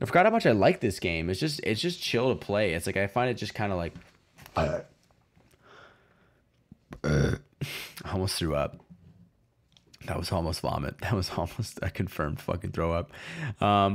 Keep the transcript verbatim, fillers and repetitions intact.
I forgot how much I like this game. It's just it's just chill to play. It's like I find it just kind of like. Uh, uh, I almost threw up. That was almost vomit. That was almost a confirmed fucking throw up. Um,